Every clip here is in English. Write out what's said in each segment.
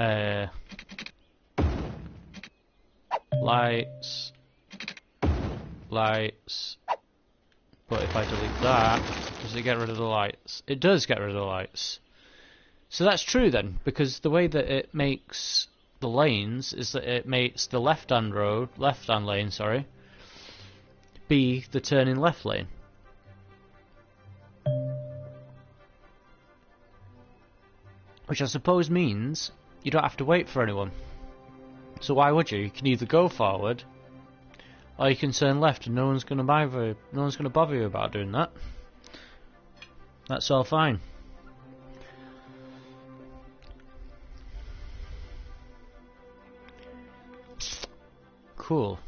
Lights. Lights. But if I delete that, does it get rid of the lights? It does get rid of the lights. So that's true then, because the way that it makes the lanes is that it makes the left-hand lane be the turning left lane. Which I suppose means you don't have to wait for anyone. So why would you? You can either go forward or you can turn left, and no one's gonna bother you about doing that. That's all fine. Cool.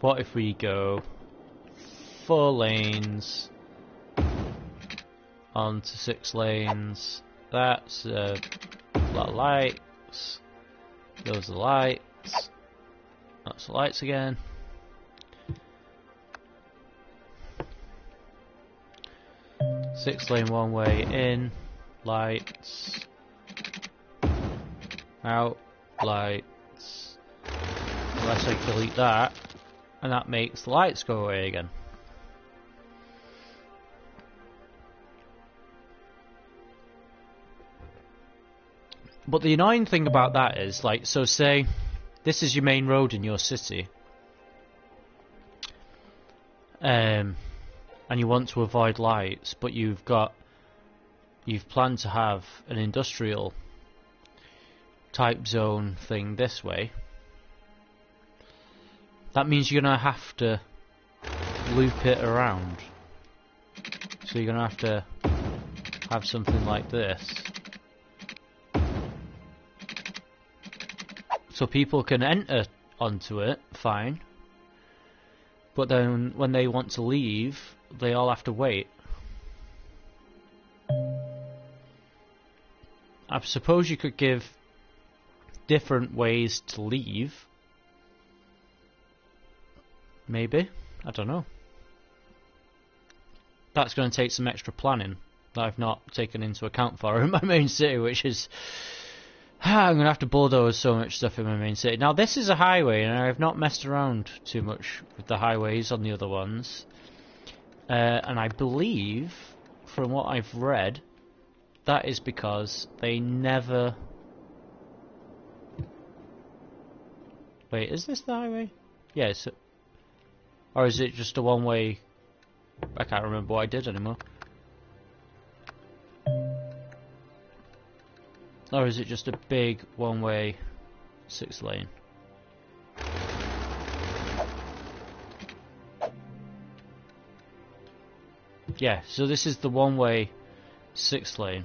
What if we go 4 lanes onto 6 lanes? That's lot of lights. Those are lights. That's the lights again. Six lane one way in. Lights, out, lights, unless I delete that, and that makes the lights go away again. But the annoying thing about that is, like, so say this is your main road in your city, and you want to avoid lights, but you've planned to have an industrial type zone thing this way. That means you're going to have to loop it around. So you're going to have something like this. So people can enter onto it, fine. But then when they want to leave, they all have to wait. I suppose you could give different ways to leave. Maybe. I don't know. That's going to take some extra planning that I've not taken into account for in my main city, which is... I'm going to have to bulldoze so much stuff in my main city. Now this is a highway, and I've not messed around too much with the highways on the other ones. And I believe, from what I've read, that is because they never... Wait, is this the highway? Yeah, it's... Or is it just a one-way... I can't remember what I did anymore. Or is it just a big one-way 6-lane? Yeah, so this is the one-way 6-lane.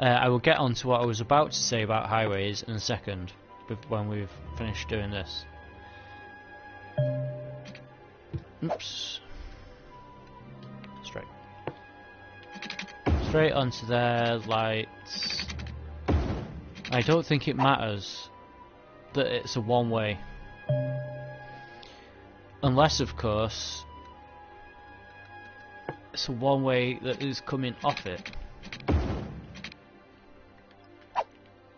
I will get on to what I was about to say about highways in a second, when we've finished doing this. Oops. Straight onto their lights. I don't think it matters that it's a one-way. Unless, of course, it's a one-way that is coming off it.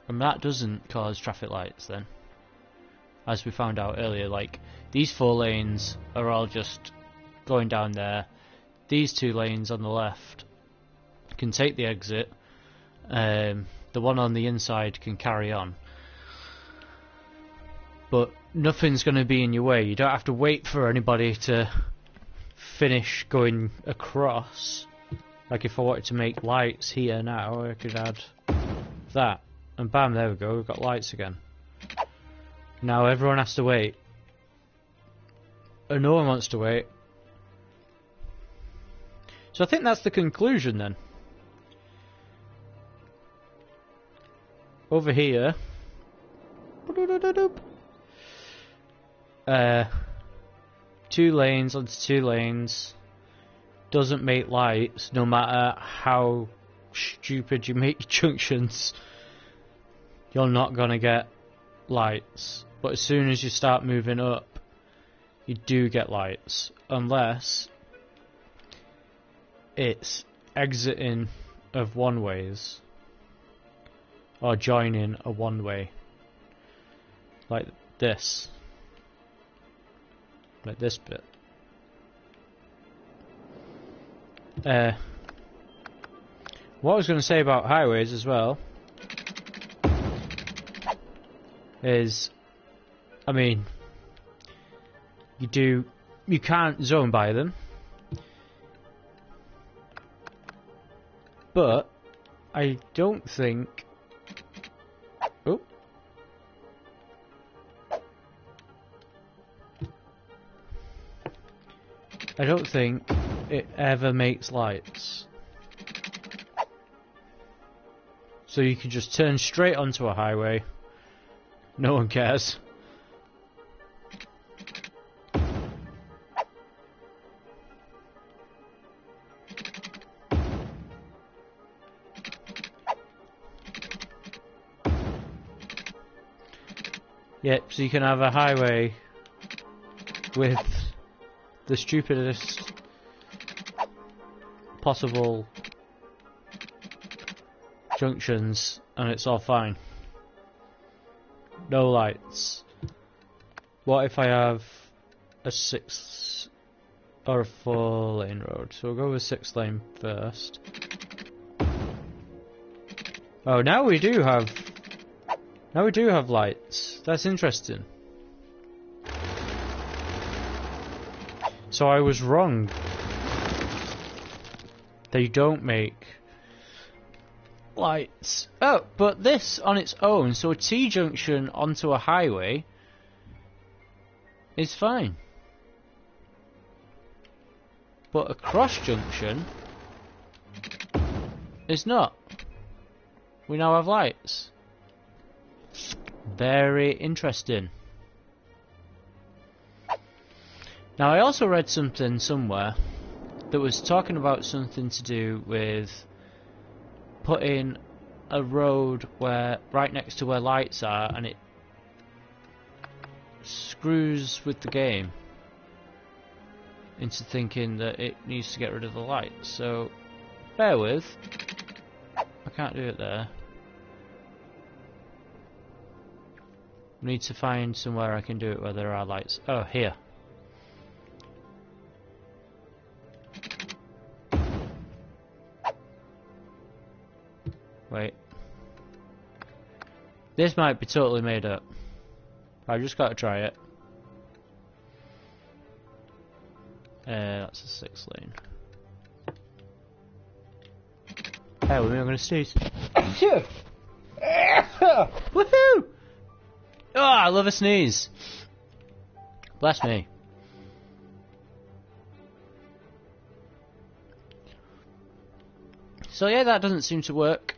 And that doesn't cause traffic lights then. As we found out earlier, like, these 4 lanes are all just going down there. These 2 lanes on the left can take the exit. The one on the inside can carry on. But nothing's going to be in your way. You don't have to wait for anybody to finish going across. Like, if I wanted to make lights here now, I could add that. And bam, there we go, we've got lights again. Now everyone has to wait. And no one wants to wait. So I think that's the conclusion then. Over here... two lanes onto 2 lanes doesn't make lights, no matter how stupid you make your junctions. You're not gonna get lights, but as soon as you start moving up, you do get lights, unless it's exiting of one-ways or joining a one-way, like this, like this bit. What I was going to say about highways as well is, I mean, you can't zone by them, but I don't think. Oh, I don't think it ever makes lights. So you can just turn straight onto a highway. No one cares. Yep, so you can have a highway with the stupidest possible junctions, and it's all fine. No lights. What if I have a 6 or a 4 lane road? So we'll go with 6 lane first. Oh, now we do have lights. That's interesting. So I was wrong. They don't make lights. Oh, but this on its own, so a T-junction onto a highway is fine. But a cross-junction is not. We now have lights. Very interesting. Now I also read something somewhere that was talking about something to do with putting a road where right next to where lights are, and it screws with the game into thinking that it needs to get rid of the lights. So bear with. I can't do it there. I need to find somewhere I can do it where there are lights. Oh, here. Wait. This might be totally made up. I've just got to try it. That's a 6 lane. Hey, we're going to sneeze. Woohoo! Oh, I love a sneeze. Bless me. So yeah, that doesn't seem to work.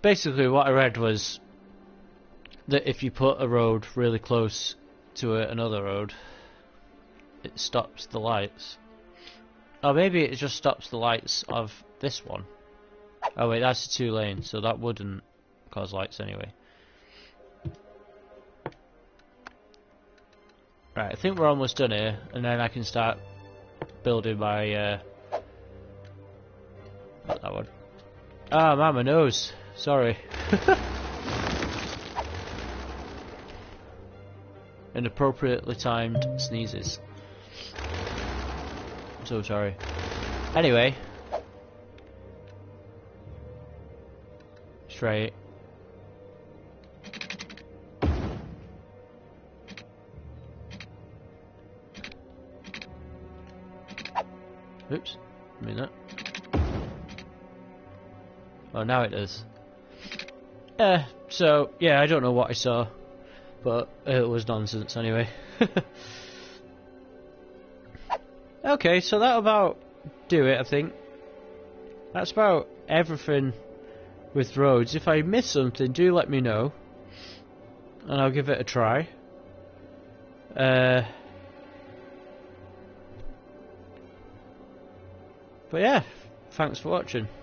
Basically what I read was that if you put a road really close to another road, it stops the lights. Or maybe it just stops the lights of this one. Oh wait, that's a 2 lane, so that wouldn't cause lights anyway. Right, I think we're almost done here, and then I can start building my, not that one. Ah, man, my nose. Sorry. Inappropriately timed sneezes. I'm so sorry. Anyway. Straight. Oops, I mean that. Oh, now it does. So, yeah, I don't know what I saw, but it was nonsense anyway. Okay, so that'll about do it, I think. That's about everything with roads. If I miss something, do let me know, and I'll give it a try. But yeah, thanks for watching.